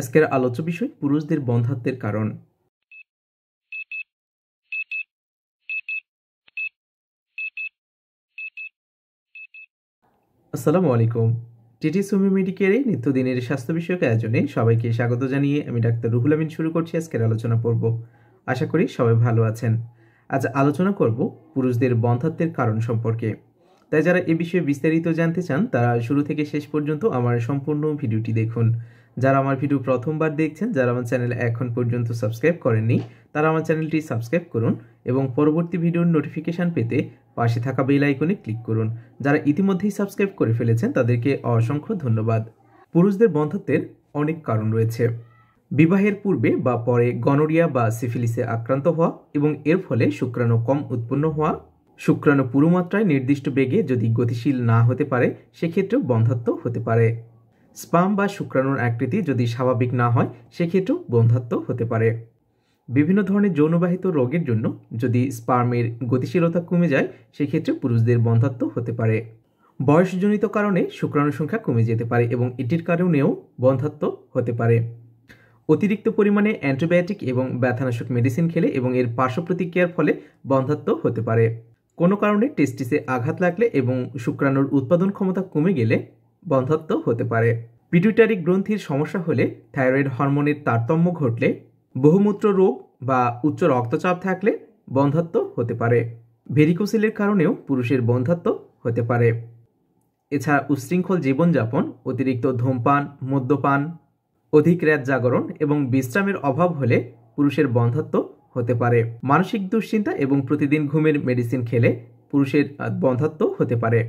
আজকের আলোচ্য বিষয় পুরুষদের বন্ধাত্বের কারণ। আসসালামু আলাইকুম, টিটি সুমি মেডিকেয়ারে নিত্যদিনের স্বাস্থ্য বিষয়ক আয়োজনে সবাইকে স্বাগত জানিয়ে আমি ডাক্তার রুহুল আমিন শুরু করছি আজকের আলোচনা পর্ব। আশা করি সবাই ভালো আছেন। আজ আলোচনা করব পুরুষদের বন্ধাত্বের কারণ সম্পর্কে। তাই যারা এ বিষয়ে বিস্তারিত জানতে চান তারা শুরু থেকে শেষ পর্যন্ত আমার সম্পূর্ণ ভিডিওটি দেখুন। যারা আমার ভিডিও প্রথমবার দেখছেন, যারা আমার চ্যানেল এখন পর্যন্ত সাবস্ক্রাইব করেননি তারা আমার চ্যানেলটি সাবস্ক্রাইব করুন এবং পরবর্তী ভিডিওর নোটিফিকেশান পেতে পাশে থাকা বেল আইকনে ক্লিক করুন। যারা ইতিমধ্যেই সাবস্ক্রাইব করে ফেলেছেন তাদেরকে অসংখ্য ধন্যবাদ। পুরুষদের বন্ধাত্বের অনেক কারণ রয়েছে। বিবাহের পূর্বে বা পরে গনোরিয়া বা সিফিলিসে আক্রান্ত হওয়া এবং এর ফলে শুক্রাণু কম উৎপন্ন হওয়া, শুক্রাণু পুরোমাত্রায় নির্দিষ্ট বেগে যদি গতিশীল না হতে পারে সেক্ষেত্রেও বন্ধাত্ব হতে পারে। স্পাম বা শুক্রাণুর আকৃতি যদি স্বাভাবিক না হয় সেক্ষেত্রেও বন্ধাত্ব হতে পারে। বিভিন্ন ধরনের যৌনবাহিত রোগের জন্য যদি স্পার্মের গতিশীলতা কমে যায় সেক্ষেত্রে পুরুষদের বন্ধাত্ব হতে পারে। বয়সজনিত কারণে শুক্রাণুর সংখ্যা কমে যেতে পারে এবং এটির কারণেও বন্ধাত্ব হতে পারে। অতিরিক্ত পরিমাণে অ্যান্টিবায়োটিক এবং ব্যথানাশক মেডিসিন খেলে এবং এর পার্শ্ব প্রতিক্রিয়ার ফলে বন্ধাত্ব হতে পারে। কোনো কারণে টেস্টিসে আঘাত লাগলে এবং শুক্রাণুর উৎপাদন ক্ষমতা কমে গেলে বন্ধাত্ব হতে পারে। পিটুইটারি গ্রন্থির সমস্যা হলে, থাইরয়েড হরমোনের তারতম্য ঘটলে, বহুমূত্র রোগ বা উচ্চ রক্তচাপ থাকলে বন্ধাত্ব হতে পারে। ভেরিকোসিলের কারণেও পুরুষের বন্ধাত্ব হতে পারে। এছাড়া উচ্ছৃঙ্খল জীবনযাপন, অতিরিক্ত ধূমপান, মদ্যপান, অধিক রাত জাগরণ এবং বিশ্রামের অভাব হলে পুরুষের বন্ধাত্ব হতে পারে। মানসিক দুশ্চিন্তা এবং প্রতিদিন ঘুমের মেডিসিন খেলে পুরুষের বন্ধাত্ব হতে পারে।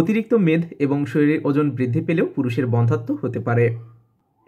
অতিরিক্ত মেদ এবং শরীরের ওজন বৃদ্ধি পেলেও পুরুষের বন্ধাত্ব হতে পারে।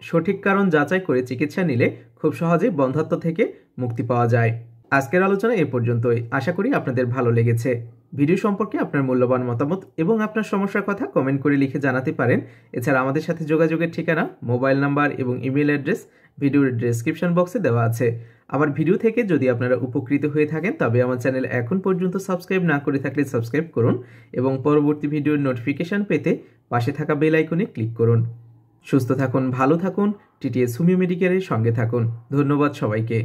সঠিক কারণ যাচাই করে চিকিৎসা নিলে খুব সহজে বন্ধাত্ব থেকে মুক্তি পাওয়া যায়। আজকের আলোচনা এ পর্যন্তই। আশা করি আপনাদের ভালো লেগেছে। ভিডিও সম্পর্কে আপনার মূল্যবান মতামত এবং আপনার সমস্যার কথা কমেন্ট করে লিখে জানাতে পারেন। এছাড়া আমাদের সাথে যোগাযোগের ঠিকানা, মোবাইল নাম্বার এবং ইমেল অ্যাড্রেস ভিডিওর ডেসক্রিপশন বক্সে দেওয়া আছে। আমার ভিডিও থেকে যদি আপনারা উপকৃত হয়ে থাকেন তবে আমার চ্যানেল এখন পর্যন্ত সাবস্ক্রাইব না করে থাকলে সাবস্ক্রাইব করুন এবং পরবর্তী ভিডিওর নোটিফিকেশান পেতে পাশে থাকা বেল আইকনে ক্লিক করুন। সুস্থ থাকুন, ভালো থাকুন, টিটিএস হোমিও মেডিকেয়ারের সঙ্গে থাকুন। ধন্যবাদ সবাইকে।